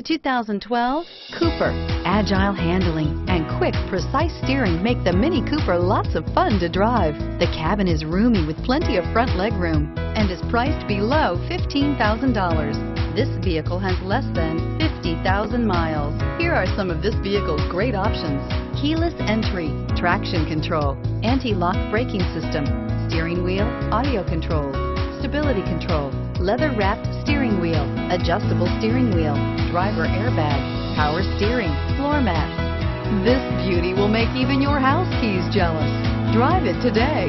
The 2012 Cooper. Agile handling and quick, precise steering make the Mini Cooper lots of fun to drive. The cabin is roomy with plenty of front legroom and is priced below $15,000. This vehicle has less than 50,000 miles. Here are some of this vehicle's great options: keyless entry, traction control, anti-lock braking system, steering wheel audio controls, stability control, leather-wrapped steering wheel, adjustable steering wheel, driver airbag, power steering, floor mats. This beauty will make even your house keys jealous. Drive it today.